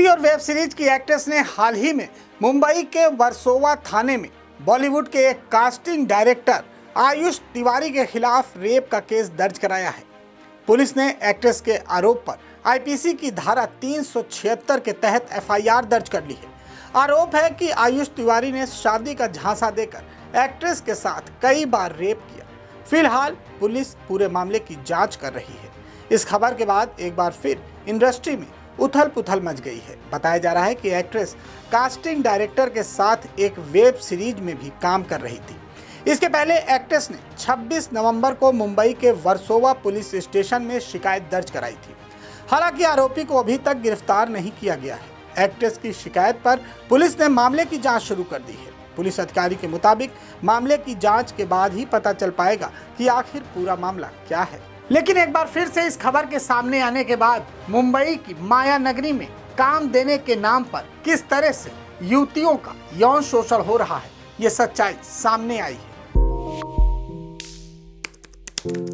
TV और web series की actress ने हाल ही में मुंबई के वर्सोवा थाने में बॉलीवुड के एक कास्टिंग डायरेक्टर आयुष तिवारी के खिलाफ रेप का केस दर्ज कराया है। पुलिस ने एक्ट्रेस के आरोप पर आईपीसी की धारा 376 के तहत एफआईआर दर्ज कर ली है। आरोप है कि आयुष तिवारी ने शादी का झांसा देकर एक्ट्रेस के साथ कई बार रेप किया। फिलहाल पुलिस पूरे मामले की जांच कर रही है। इस खबर के बाद एक बार फिर इंडस्ट्री में उथल पुथल मच गई है। बताया जा रहा है कि एक्ट्रेस कास्टिंग डायरेक्टर के साथ एक वेब सीरीज में भी काम कर रही थी। इसके पहले एक्ट्रेस ने 26 नवंबर को मुंबई के वर्सोवा पुलिस स्टेशन में शिकायत दर्ज कराई थी। हालांकि आरोपी को अभी तक गिरफ्तार नहीं किया गया है। एक्ट्रेस की शिकायत पर पुलिस ने मामले की जांच शुरू कर दी है। पुलिस अधिकारी के मुताबिक मामले की जांच के बाद ही पता चल पाएगा कि आखिर पूरा मामला क्या है। लेकिन एक बार फिर से इस खबर के सामने आने के बाद मुंबई की माया नगरी में काम देने के नाम पर किस तरह से युवतियों का यौन शोषण हो रहा है, ये सच्चाई सामने आई है।